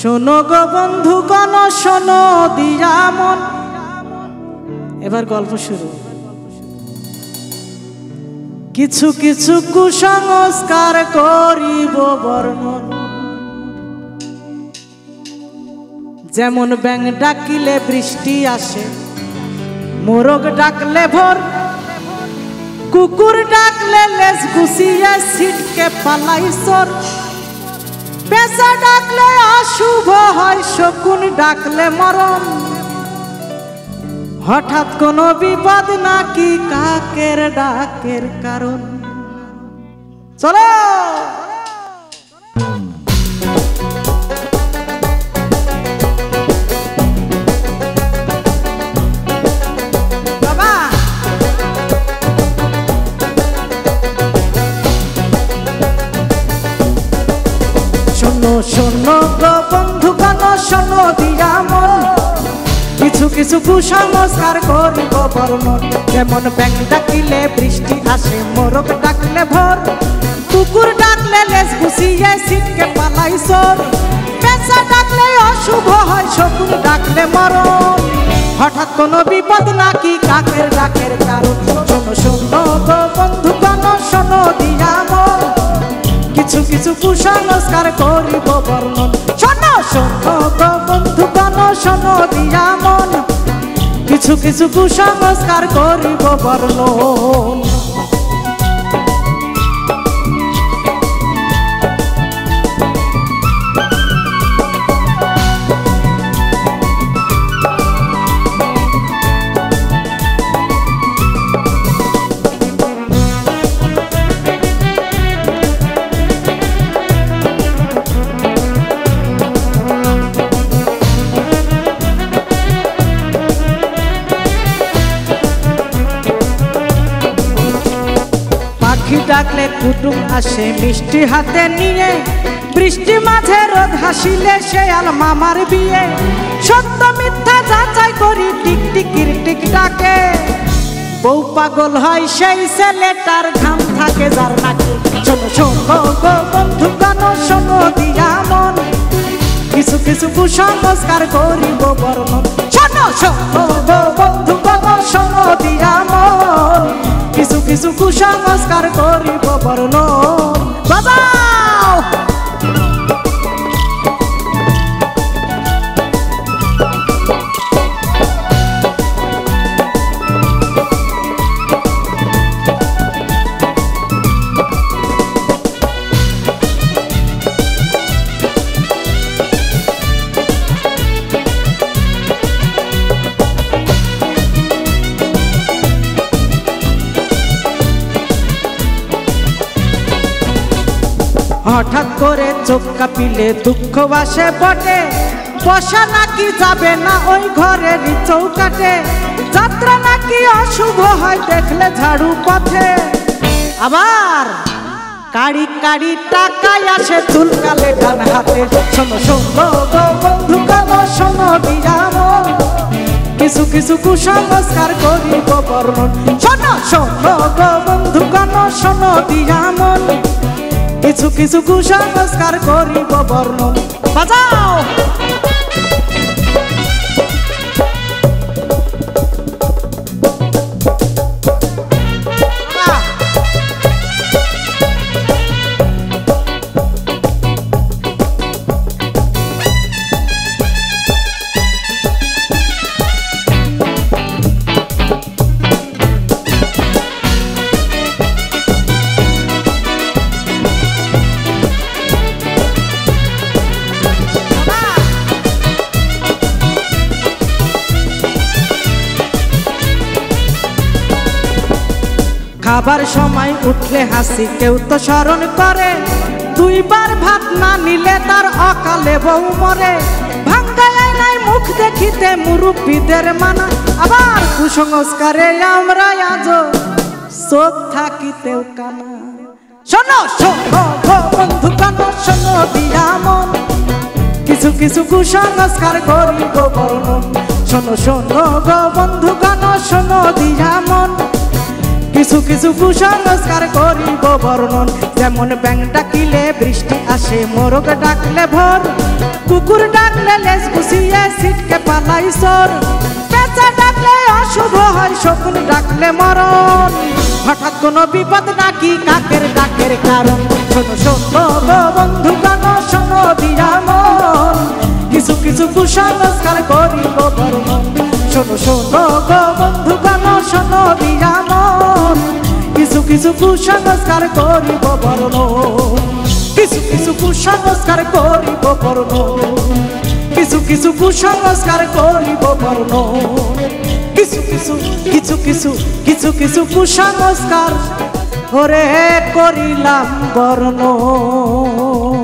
শোনো গো বন্ধু গণ শোনো দিয়া মন। এবার গল্প শুরু। কিছু কিছু কুসংস্কার করিব বর্ণন, যেমন ব্যাঙ ডাকিলে বৃষ্টি আসে, মোরগ ডাকলে ভোর, কুকুর ডাকলে লেজ গুছিয়ে ছিটকে পালাই সর, পেঁচা ডাকলে অশুভ হয়, শকুন ডাকলে মরণ, হঠাৎ কোনো বিপদ নাকি কাকের ডাকের কারণ। চলো শোনো গো বন্ধু গণ শোনো দিয়া মন, কিছু কিছু কুসংস্কার করিব বর্ণন, যেমন ব্যাঙ ডাকিলে বৃষ্টি আসে, মোরগ ডাকলে ভোর, কুকুর ডাকলে লেজ গুছিয়ে ছিটকে পালাই সর, পেঁচা ডাকলে অশুভ হয়, শকুন ডাকলে মরণ, হঠাৎ কোনো বিপদ নাকি কাকের ডাকের কারণ। শোনো শোনো গো বন্ধু গণ শোনো দিয়া মন, কিছু কিছু কুসংস্কার করিব বর্ণন, শোনো শোনো গো বন্ধু গণ শোনো দিয়া মন, কিছু কিছু কুসংস্কার করিব বর্ণন। ডাকলে কুটুম আসে মিষ্টি হাতে নিয়ে, বৃষ্টি মাঝে রোদ হাসিলে শেয়াল মামার বিয়ে, সত্য মিথ্যা যাচাই করি টিকটিকির টিক ডাকে, বউ পাগল হয় সেই ছেলেটার ঘাম থাকে যার নাকে। শোনো শোনো গো বন্ধু গণ শোনো দিয়া মন, কিছু কিছু কুসংস্কার করিব বর্ণন, শোনো শোনো গো বন্ধু গণ শোনো দিয়া মন, কিছু কিছু কুসংস্কার করিব বর্ণন। বাজাও হঠাৎ করে চোখ কাঁপিলে দুঃখ বাসে বটে, বসা নাকি যাবে না ওই ঘরের চৌকাটে, যাত্রা নাকি অশুভ হয় দেখলে ঝাড়ু পথে, আবার কাড়ি কাড়ি টাকায় আসে চুলকালে ডান হাতে। শোনো শোনো গো বন্ধু গণ শোনো দিয়া মন, কিছু কিছু কুসংস্কার করিব বর্ণন, শোনো শোনো গো বন্ধু গণ শোনো দিয়া মন, কিছু কিছু কুসংস্কার করিব বর্ণন। বাজাও খাবার সময় উঠলে হাসি কেউ তো স্মরণ করে, দুইবার ভাত না নিলে তার অকালে বউ মরে, ভাঙ্গায় নাই মুখ দেখিতে মুরুব্বিদের মানা, আবার কুসংস্কারে আমরা আজও চোখ থাকিতেও কানা। শোনো শোনো গো বন্ধু গণ শোনো দিয়া মন, কিছু কিছু কুসংস্কার করিব বর্ণন, শোনো শোনো গো বন্ধু গণ শোনো দিয়া মন, কিছু কিছু কুসংস্কার করিব বর্ণন, যেমন ব্যাঙ ডাকিলে বৃষ্টি আসে, মোরগ ডাকলে ভোর, কুকুর ডাকলে লেজ গুছিয়ে ছিটকে পালাই চোর, পেঁচা ডাকলে অশুভ হয়, শকুন ডাকলে মরণ। হঠাৎ কোনো বিপদ নাকি কাকের ডাকের কারণ? শোনো শোনো বন্ধু গান, শোনো দিয়া মন, কিছু কিছু কুসংস্কার করিব বর্ণন। শোনো শোনো বন্ধু গান, শোনো দিয়া মন, কিছু কিছু কুসংস্কার করিব বর্ণন। কিছু কিছু কুসংস্কার করিব বর্ণন, কিছু কিছু কুসংস্কার করিব বর্ণন, কিছু কিছু কিছু কিছু কিছু কিছু কুসংস্কার ওরে করিলাম বর্ণন।